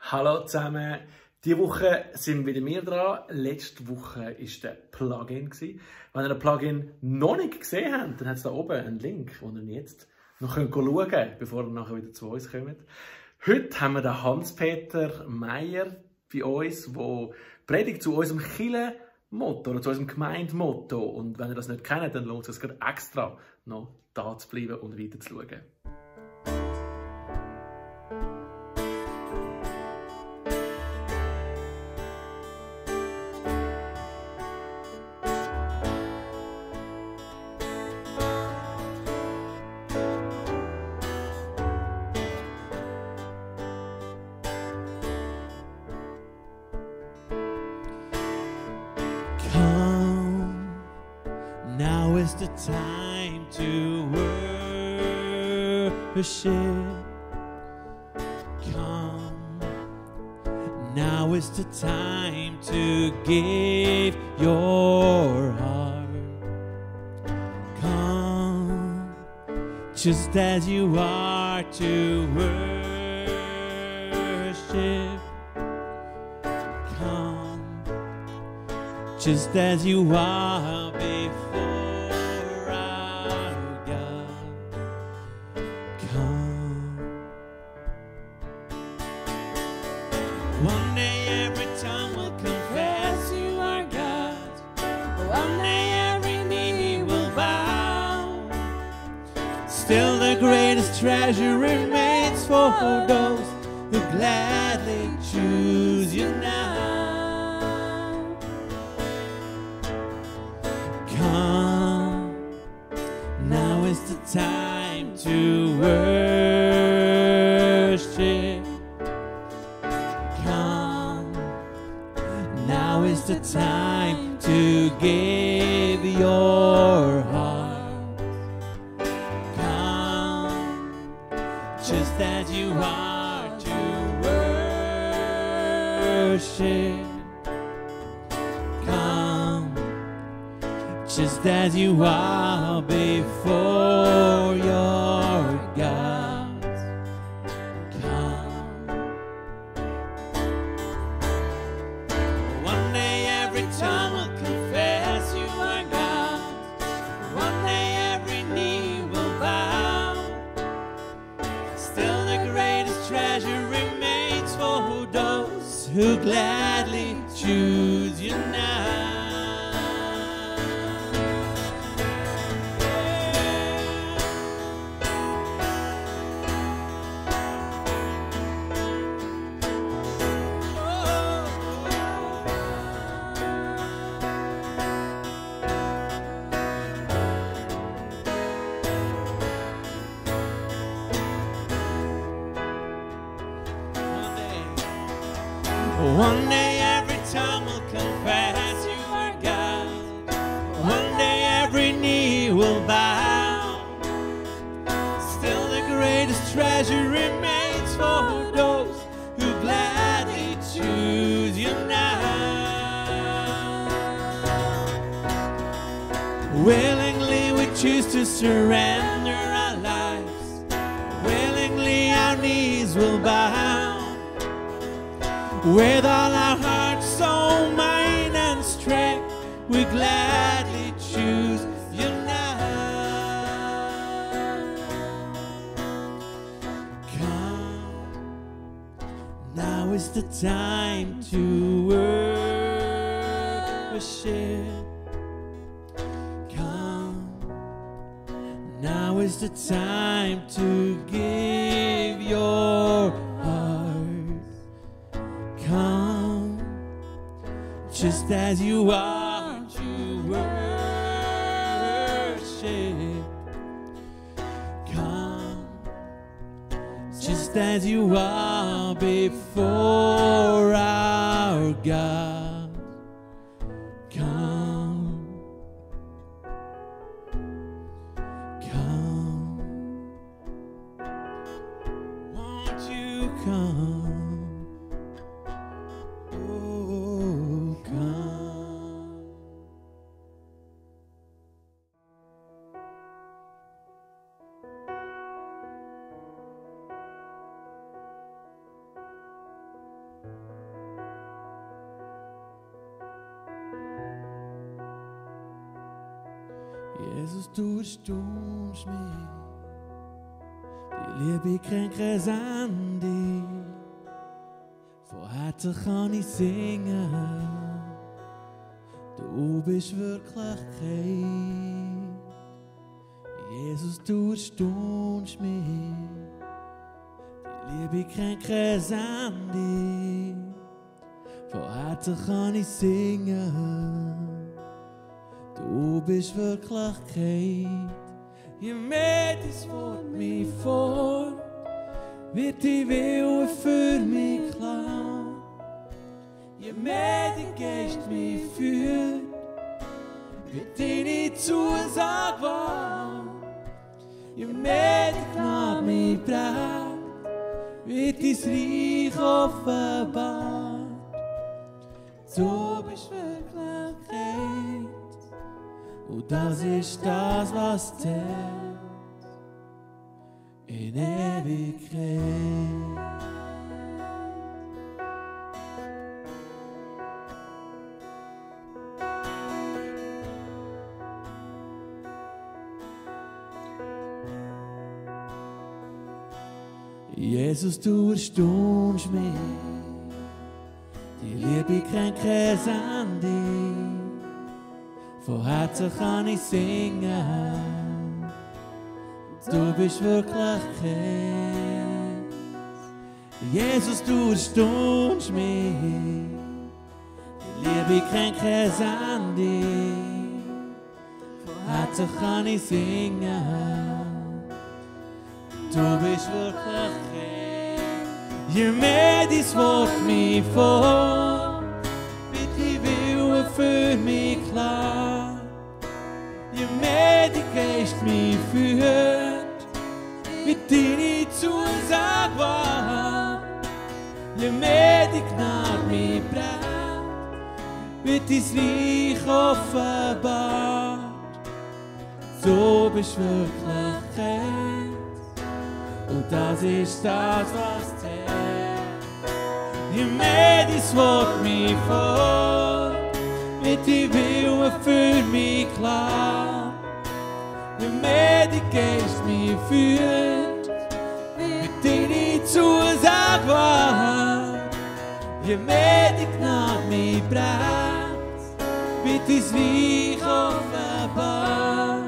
Hallo zusammen, diese Woche sind wieder wir dran. Letzte Woche war der Plugin. Wenn ihr den Plugin noch nicht gesehen habt, dann hat es da oben einen Link, wo ihr jetzt noch schauen könnt, bevor ihr nachher wieder zu uns kommt. Heute haben wir den Hans-Peter Meyer bei uns, der predigt zu unserem Kirchenmotto oder zu unserem Gemeindemotto. Und wenn ihr das nicht kennt, dann lohnt es sich extra noch da zu bleiben und weiter zu schauen. Come, now is the time to give your heart. Come, just as you are to worship. Come, just as you are before. Treasure remains for those who gladly choose you now. Come, now is the time to worship. Come, now is the time to give your heart. Just as you are to worship. Come, just as you are before your God. Come. One day every tongue will confess you are God. One day every knee will bow. Still the greatest treasure remains for those who gladly choose you now. One day every tongue will confess you are God. One day every knee will bow. Still the greatest treasure remains for those who gladly choose you now. Willingly we choose to surrender our lives. Willingly our knees will bow. With all our hearts, soul, mind, and strength, we gladly choose you now. Come, now is the time to worship. Come, now is the time to give your heart. Come, just as you are to worship. Come, just as you are before our God. Come, won't you come? Jesus, du erstaunst mich. Die Liebe kennt kein Ende. Von Herzen kann ich singen. Du bist Wirklichkeit. Jesus, du erstaunst mich. Die Liebe kennt kein Ende. Von Herzen kann ich singen. Du bist Wirklichkeit. Je mehr dein Wort mich vor, wird die Wille für mich klar. Je mehr dein Geist mich führt, wird deine Zusage wahr. Je mehr die Gnade mich prägt, wird dein Reich offenbar. Du bist Wirklichkeit, und das ist das, was zählt in Ewigkeit. Jesus, du erstaunst mich. Die Liebe kennt kein Ende, von Herzen kann ich singen. Du bist Wirklichkeit. Jesus, du erstaunst mich. Die Liebe kennt kein Ende, von Herzen kann ich singen. Du bist Wirklichkeit. Je mehr dies Wort mich vor, wird die Wille für mich klar. Je mehr die Geist mich führt, wird deine Zusage wahr. Je mehr die Gnade mich bringt, wird dein Reich offenbar. So bist Wirklichkeit, und das ist das, was je mehr dies Wort mich vor, wird die Wille für mich klar. Je mehr die Geist mich führt, wird deine Zusage wahr. Je mehr die Gnade mich bringt, wird dein Reich offenbar.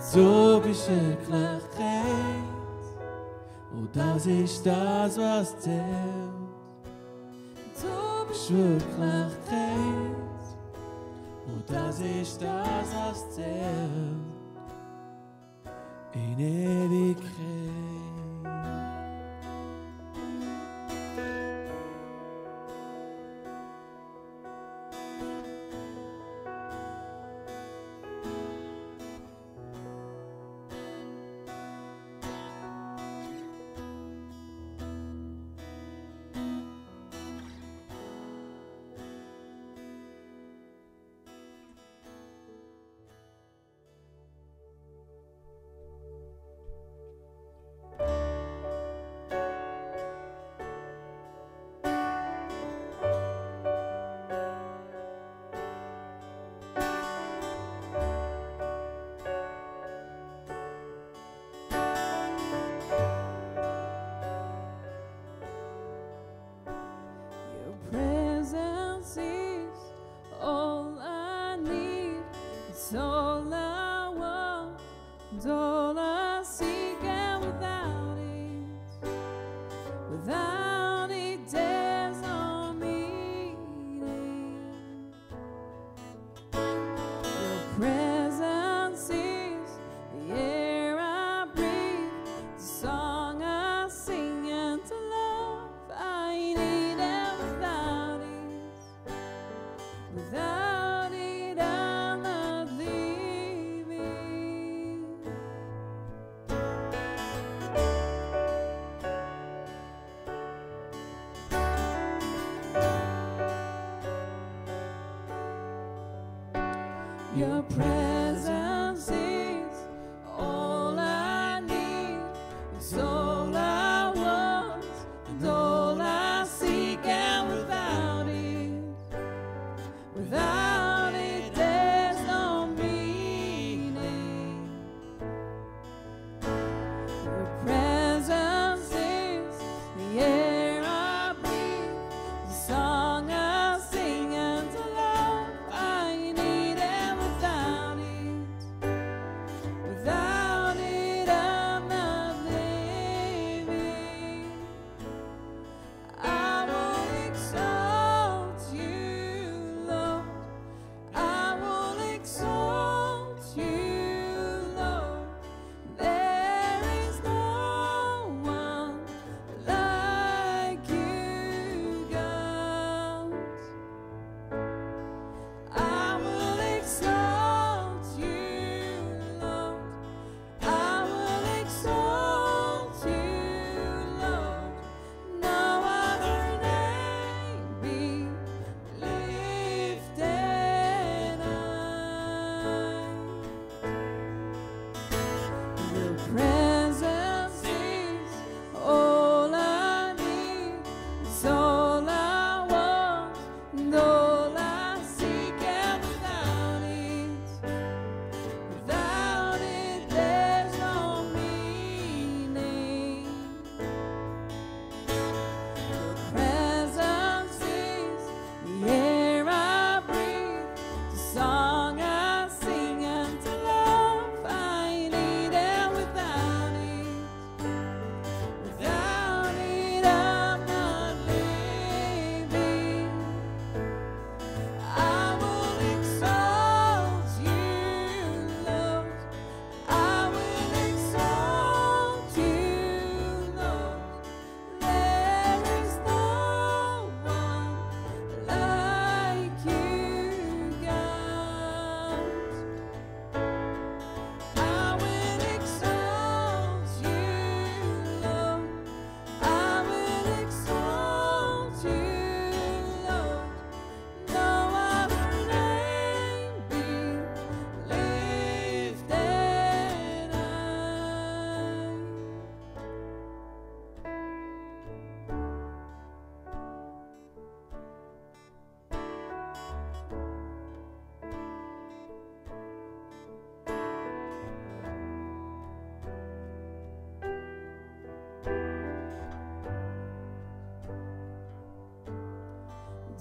So bist du Wirklichkeit, und das ist das, was zählt. Du bist Wirklichkeit, und das ist das, was zählt in Ewigkeit. Your presence is all I need. It's all I want and all I seek. And without it, there's no meaning.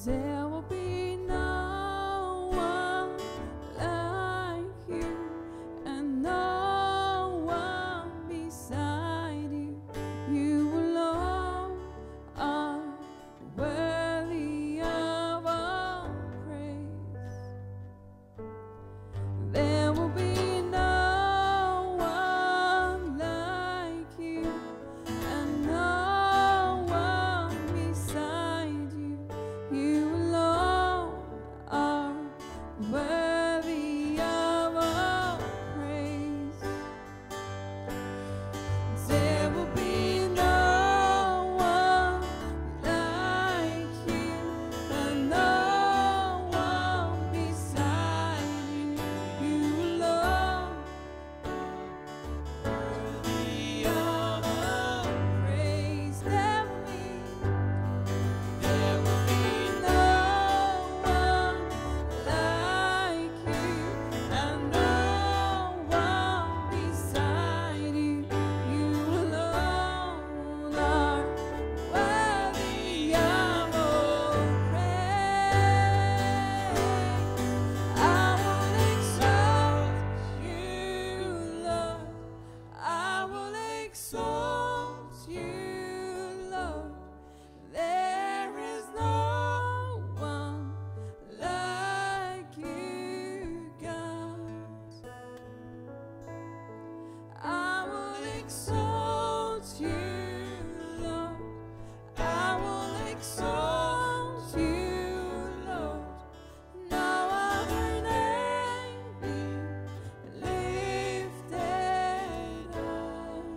There will be no one like you, and no one beside you. You alone are worthy of all praise. There will be no one like you, and no one beside you. You alone are worthy of all praise. There will be no one like you, and no one beside you. You alone are worthy of all praise. There will be no one like you, and no one beside you. You alone are worthy of all praise. I will exalt you, Lord. I will exalt you, Lord. There is no one like you, God. I will exalt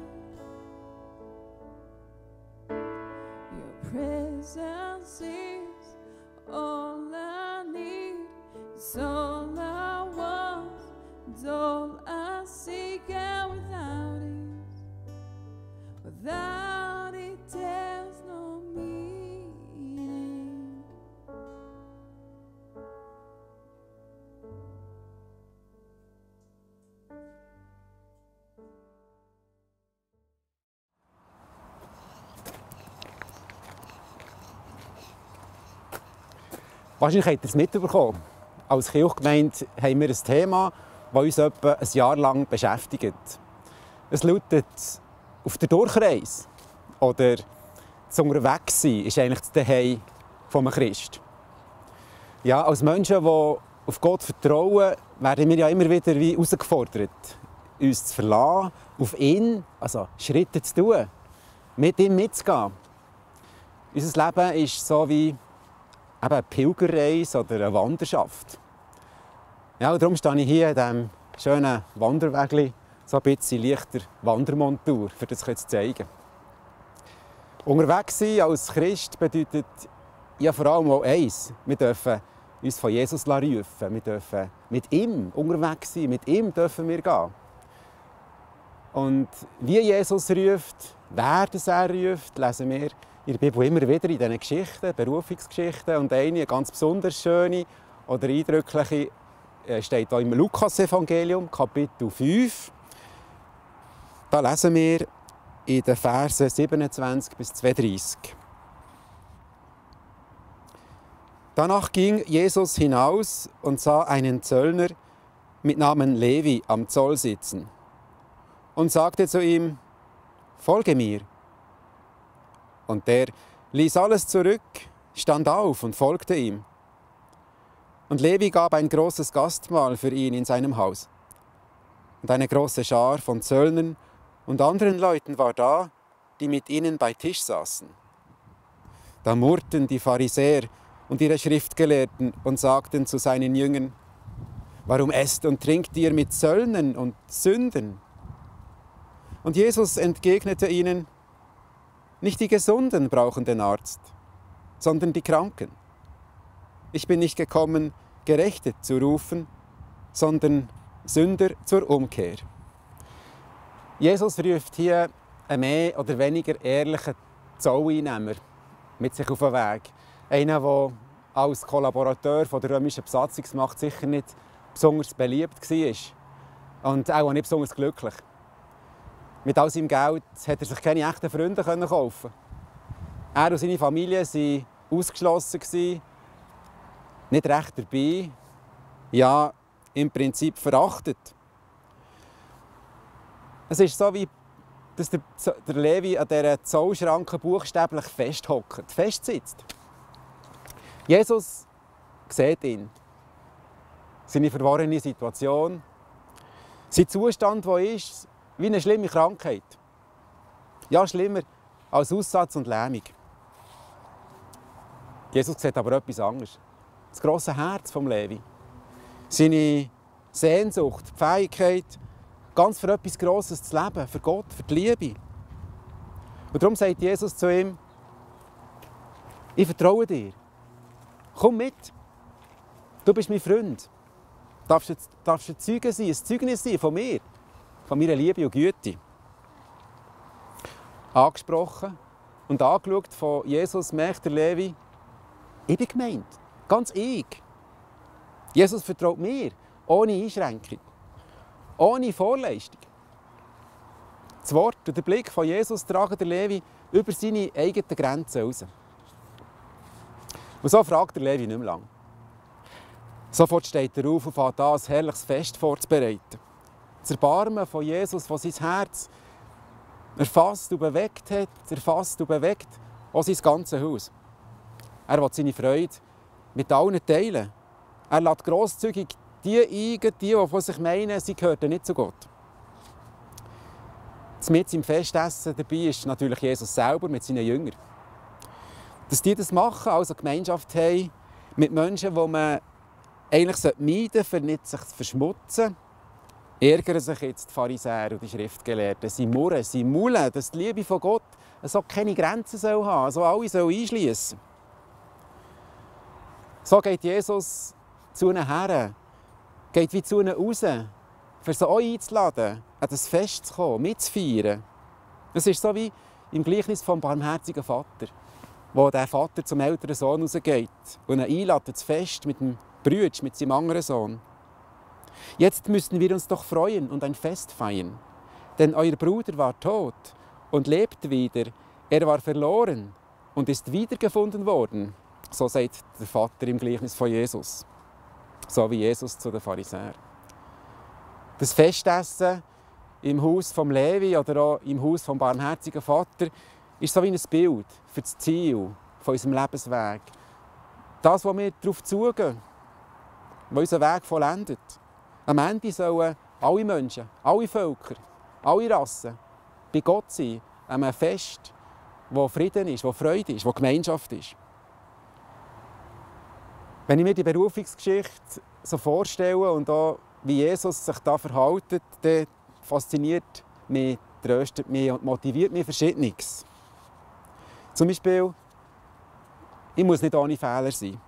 you, Lord. I will exalt you, Lord. Now our name be lifted up. Your presence is all I need. It's all I want. It's all I seek. And without it, there's no meaning. Wahrscheinlich habt ihr es mitbekommen. Als Kirchgemeinde haben wir ein Thema, das uns etwa ein Jahr lang beschäftigt. Es lautet: Auf der Durchreise oder das Unterwegssein ist eigentlich das Zuhause eines Christen. Ja, als Menschen, die auf Gott vertrauen, werden wir ja immer wieder wie herausgefordert, uns zu verlassen, auf ihn, also Schritte zu tun, mit ihm mitzugehen. Unser Leben ist so wie eben eine Pilgerreise oder eine Wanderschaft. Ja, und darum stehe ich hier an diesem schönen Wanderweg, so ein bisschen leichter Wandermontur, um das zu zeigen. Unterwegs sein als Christ bedeutet ja vor allem auch eins: Wir dürfen uns von Jesus rufen. Wir dürfen mit ihm unterwegs sein. Mit ihm dürfen wir gehen. Und wie Jesus ruft, wer das er ruft, lesen wir in der Bibel immer wieder in diesen Geschichten, Berufungsgeschichten. Und eine ganz besonders schöne oder eindrückliche steht hier im Lukas-Evangelium, Kapitel 5. Da lesen wir in den Versen 27 bis 32. Danach ging Jesus hinaus und sah einen Zöllner mit Namen Levi am Zoll sitzen und sagte zu ihm: Folge mir. Und der ließ alles zurück, stand auf und folgte ihm. Und Levi gab ein großes Gastmahl für ihn in seinem Haus. Und eine große Schar von Zöllnern und anderen Leuten war da, die mit ihnen bei Tisch saßen. Da murrten die Pharisäer und ihre Schriftgelehrten und sagten zu seinen Jüngern: Warum esst und trinkt ihr mit Zöllnern und Sündern? Und Jesus entgegnete ihnen: Nicht die Gesunden brauchen den Arzt, sondern die Kranken. Ich bin nicht gekommen, Gerechte zu rufen, sondern Sünder zur Umkehr. Jesus ruft hier einen mehr oder weniger ehrlichen Zolleinnehmer mit sich auf den Weg. Einer, der als Kollaborateur der römischen Besatzungsmacht sicher nicht besonders beliebt war und auch nicht besonders glücklich. Mit all seinem Geld konnte er sich keine echten Freunde kaufen. Er und seine Familie waren ausgeschlossen nicht recht dabei, ja, im Prinzip verachtet. Es ist so, wie dass der Levi an dieser Zollschranke buchstäblich festhockt, festsitzt. Jesus sieht ihn, seine verworrene Situation, sein Zustand, der ist, wie eine schlimme Krankheit. Ja, schlimmer als Aussatz und Lähmung. Jesus sieht aber etwas anderes. Das grosse Herz des Levi. Seine Sehnsucht, die Fähigkeit, ganz für etwas Grosses zu leben, für Gott, für die Liebe. Und darum sagt Jesus zu ihm, ich vertraue dir. Komm mit. Du bist mein Freund. Du darfst ein Zeuge sein, ein Zeugnis sein von mir, von meiner Liebe und Güte. Angesprochen und angeschaut von Jesus, merkt der Levi, ich bin gemeint, ganz ich. Jesus vertraut mir, ohne Einschränkung, ohne Vorleistung. Das Wort und der Blick von Jesus tragen der Levi über seine eigenen Grenzen hinaus. Und so fragt der Levi nicht mehr lange. Sofort steht er auf und fängt an, ein herrliches Fest vorzubereiten. Das Erbarmen von Jesus, das sein Herz erfasst und bewegt hat, erfasst und bewegt auch sein ganzes Haus. Er will seine Freude mit allen teilen. Er lässt grosszügig die ein, die von sich meinen, sie gehören nicht zu Gott. Mit im Festessen dabei ist natürlich Jesus selber mit seinen Jüngern. Dass die das machen, also Gemeinschaft haben mit Menschen, die man eigentlich meiden sollte, für nicht sich zu verschmutzen, ärgern sich jetzt die Pharisäer und die Schriftgelehrten. Sie murren, sie maulen, dass die Liebe von Gott so keine Grenzen soll haben, so alle soll einschliessen. So geht Jesus zu ihnen her, geht wie zu ihnen raus, für sie auch einzuladen, an das Fest zu kommen, mitzufeiern. Es ist so wie im Gleichnis vom barmherzigen Vater, wo der Vater zum älteren Sohn rausgeht und ihn einlädt ins Fest mit dem Brütsch, mit seinem anderen Sohn. Jetzt müssen wir uns doch freuen und ein Fest feiern, denn euer Bruder war tot und lebt wieder, er war verloren und ist wiedergefunden worden. So sagt der Vater im Gleichnis von Jesus, so wie Jesus zu den Pharisäern. Das Festessen im Haus des Levi oder auch im Haus des barmherzigen Vaters ist so wie ein Bild für das Ziel von unserem Lebensweg. Das, wo wir darauf zugehen, wo unser Weg vollendet. Am Ende sollen alle Menschen, alle Völker, alle Rassen bei Gott sein, an einem Fest, wo Frieden ist, wo Freude ist, wo Gemeinschaft ist. Wenn ich mir die Berufungsgeschichte so vorstelle und auch, wie Jesus sich da verhält, dann fasziniert mich, tröstet mich und motiviert mich Verschiedenes. Zum Beispiel, ich muss nicht ohne Fehler sein,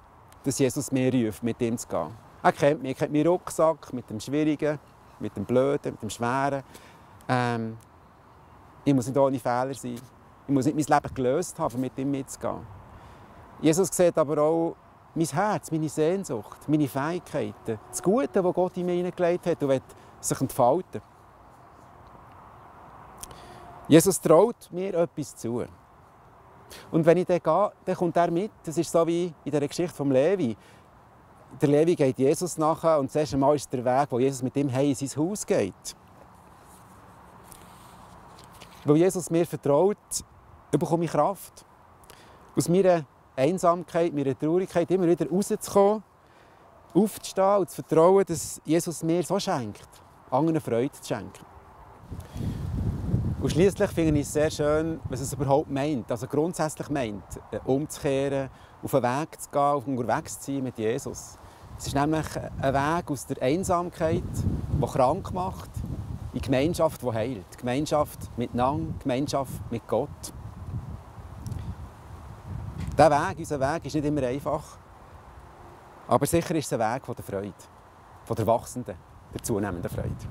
dass Jesus mich ruft, mit ihm zu gehen. Er kennt meinen Rucksack mit dem Schwierigen, mit dem Blöden, mit dem Schweren. Ich muss nicht ohne Fehler sein. Ich muss nicht mein Leben gelöst haben, mit ihm mitzugehen. Jesus sieht aber auch mein Herz, meine Sehnsucht, meine Fähigkeiten, das Gute, das Gott in mir hineingelegt hat und will sich entfalten. Jesus traut mir etwas zu. Und wenn ich dann gehe, dann kommt er mit. Das ist so wie in der Geschichte vom Levi. Der Levi geht Jesus nachher und das erste Mal ist der Weg, wo Jesus mit ihm in sein Haus geht. Weil Jesus mir vertraut, bekomme ich Kraft. Aus meiner Einsamkeit, meiner Traurigkeit, immer wieder rauszukommen, aufzustehen und zu vertrauen, dass Jesus mir so schenkt, anderen Freude zu schenken. Und schliesslich finde ich es sehr schön, was es überhaupt meint, also grundsätzlich meint, umzukehren, auf den Weg zu gehen, auf unterwegs zu sein mit Jesus. Es ist nämlich ein Weg aus der Einsamkeit, die krank macht, in Gemeinschaft, die heilt. Gemeinschaft miteinander, Gemeinschaft mit Gott. Dieser Weg, unser Weg, ist nicht immer einfach. Aber sicher ist es ein Weg der Freude. Von der wachsenden, der zunehmenden Freude.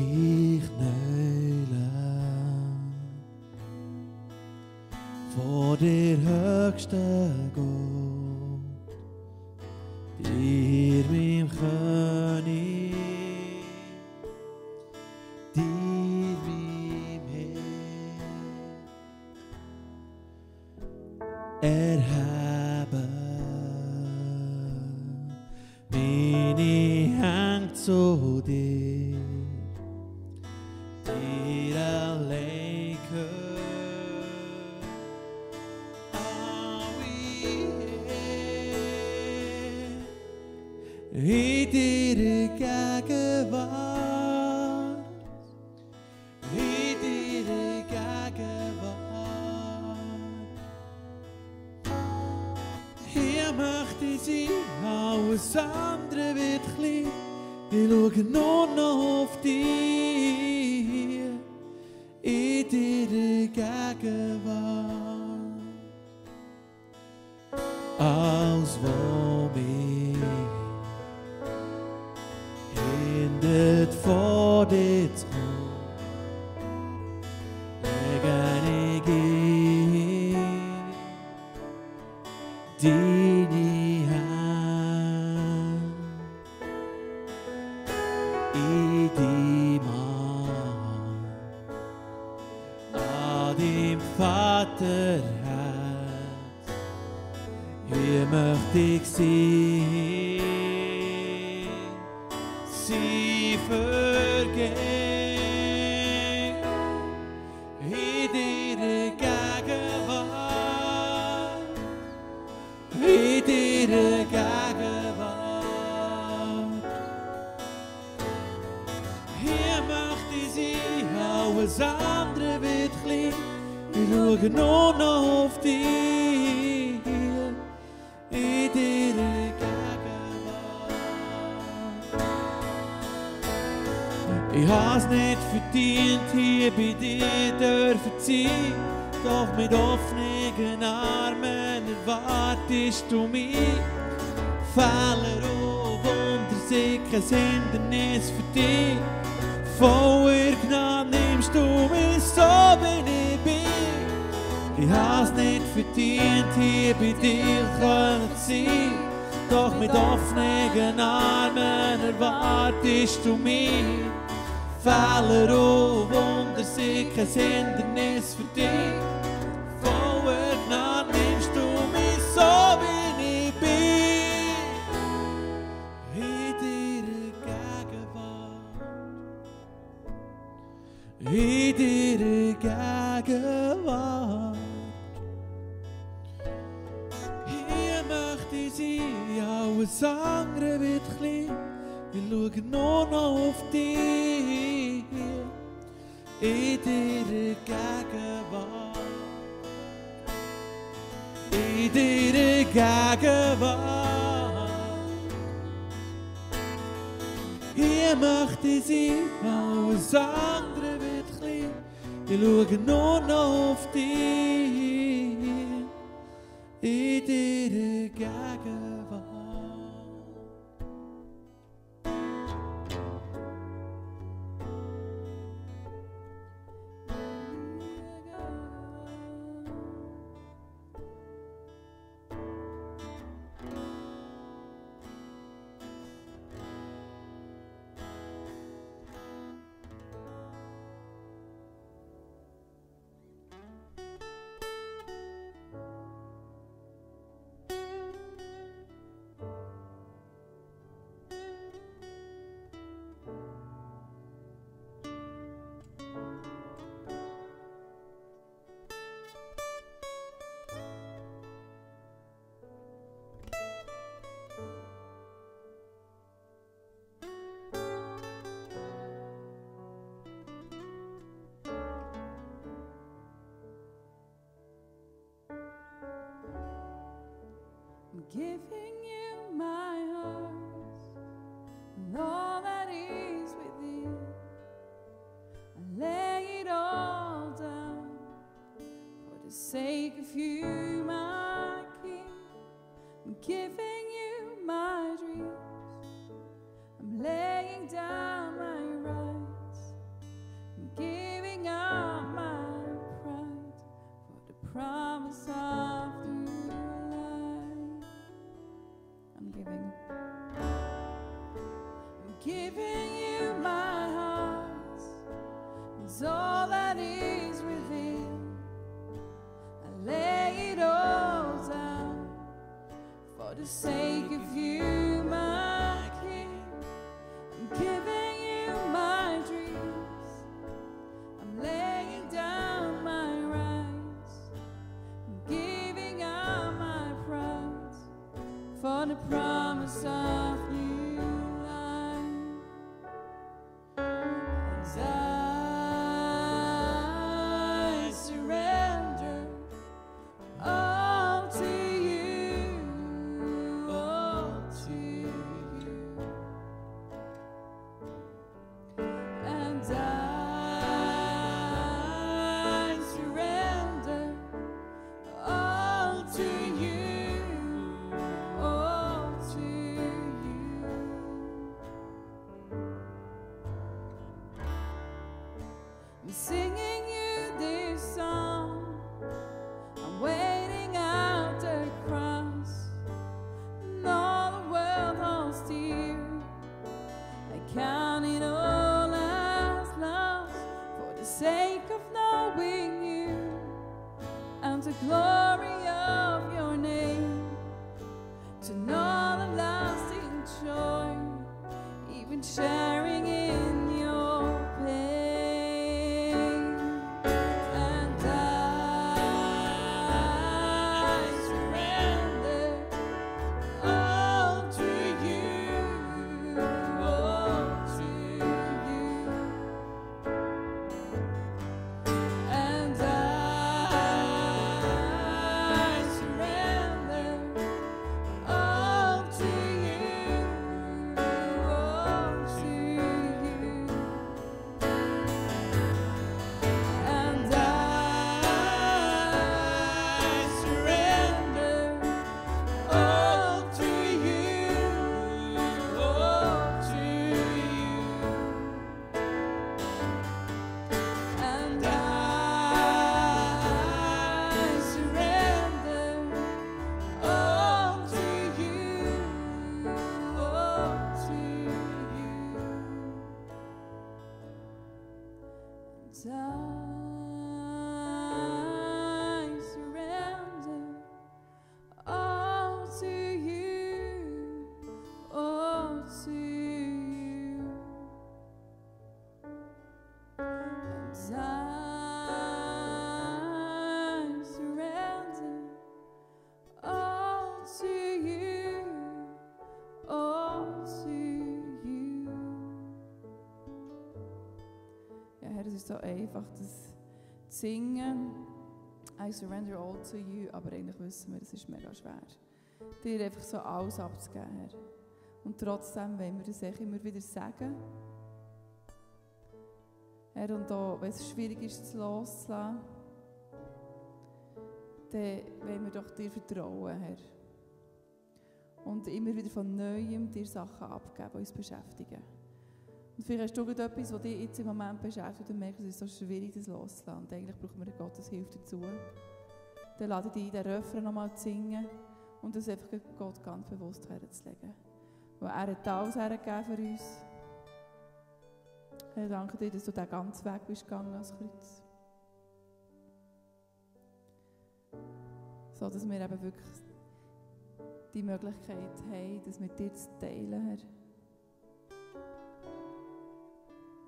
Giving you my heart and all that is within. I lay it all down for the sake of you, my King. I'm giving you my dreams. I'm laying down my rights Zo even achter het zingen. I surrender all to you. Aber eigentlich wissen wir, es ist mega schwer, dir einfach so alles abzugeben, Herr. Und trotzdem wollen wir das echt immer wieder sagen. Herr, und auch wenn es schwierig ist, es loszulassen, dann wollen wir doch dir vertrauen, Herr. Und immer wieder von Neuem dir Sachen abgeben, die uns beschäftigen. Und vielleicht hast du etwas, das dich jetzt im Moment beschäftigt und merkst, es ist so schwierig, das loszulassen. Und eigentlich brauchen wir Gottes Hilfe dazu. Dann lade dich ein, den Refrain nochmal zu singen und das einfach Gott ganz bewusst herzulegen. Weil er hat alles hergegeben für uns. Herr, danke dir, dass du den ganzen Weg bist gegangen als Kreuz. So dass wir eben wirklich die Möglichkeit haben, das mit dir zu teilen, Herr.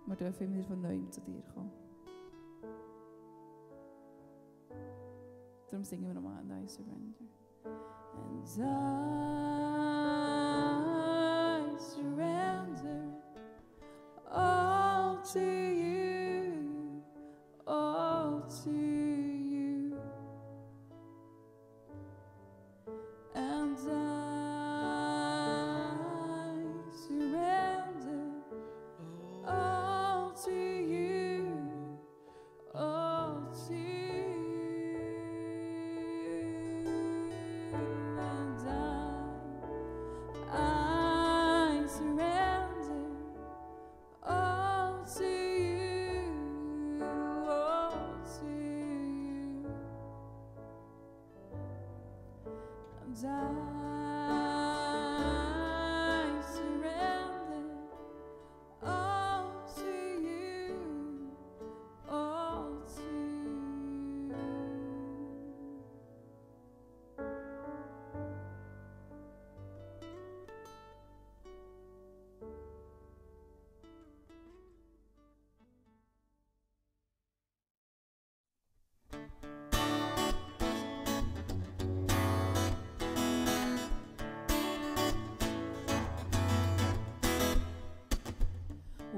Wir dürfen immer von Neuem zu dir kommen. Darum singen wir nochmal And I Surrender. And I surrender all to you, all to you. And I surrender all to you, all to you, and I surrender.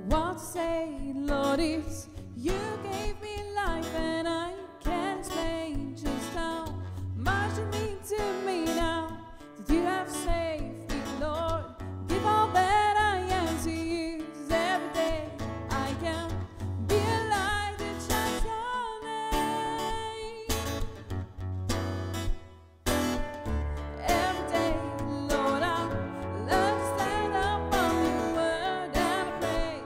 What to say, Lord, it's you gave me life, and I can't explain just how much you mean to me now that you have saved me, Lord. Give all that I am to you, 'cause every day I can be a light that shines your name. Every day, Lord, I love to stand up on your word and I pray.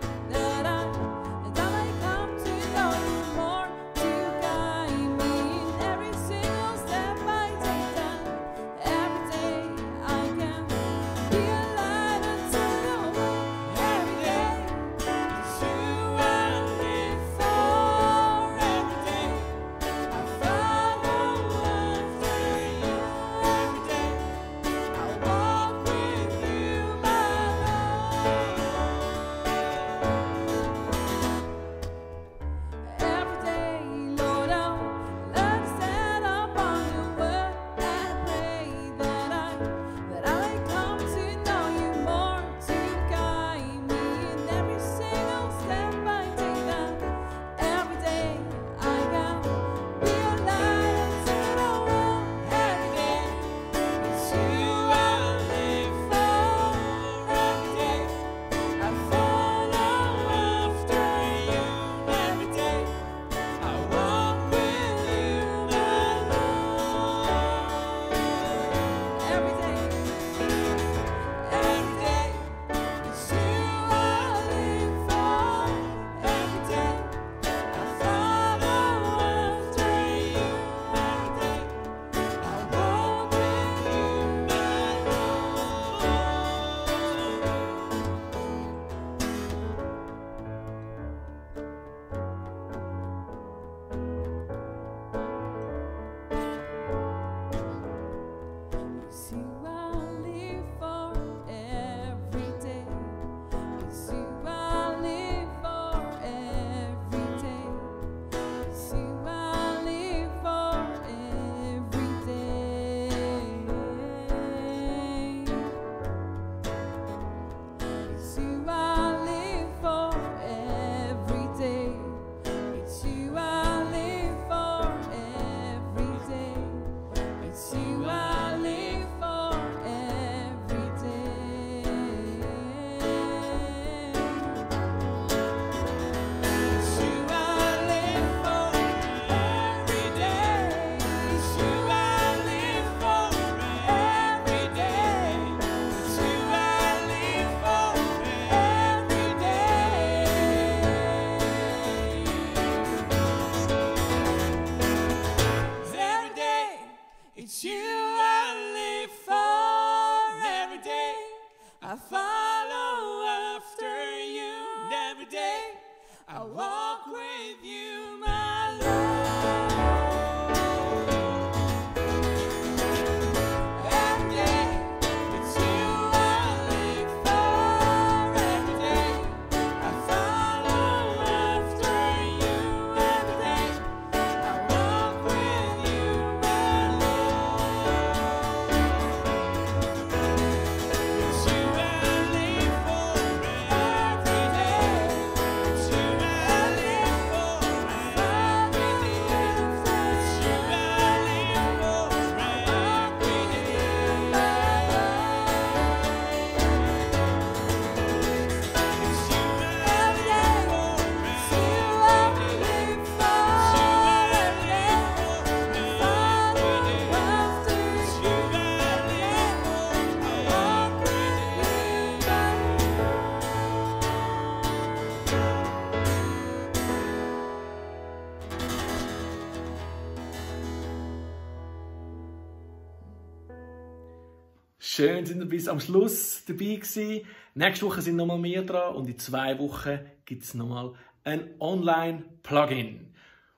Schön, sind ihr bis am Schluss dabei gewesen. Nächste Woche sind nochmal mehr dran und in 2 Wochen gibt es nochmal ein Online-Plugin.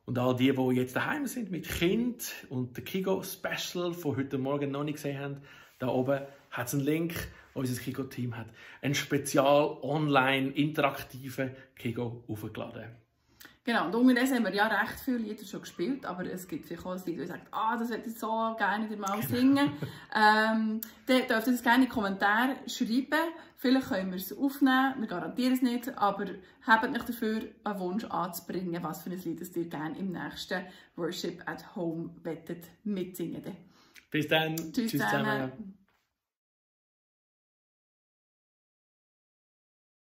Und all die, die jetzt daheim sind mit Kind und der KIGO-Special von heute Morgen noch nicht gesehen haben, da oben hat es einen Link. Unser KIGO-Team hat einen spezial online interaktiven KIGO aufgeladen. Genau, und unterdessen haben wir ja recht viele Lieder schon gespielt, aber es gibt vielleicht auch ein Lied, das sagt, ah, das würde ich so gerne wieder mal singen. Dann dürft ihr das gerne in die Kommentare schreiben. Vielleicht können wir es aufnehmen, wir garantieren es nicht, aber habt nicht dafür einen Wunsch anzubringen, was für ein Lied das ihr gerne im nächsten Worship at Home wettet mitsingen. Bis dann. Tschüss zusammen.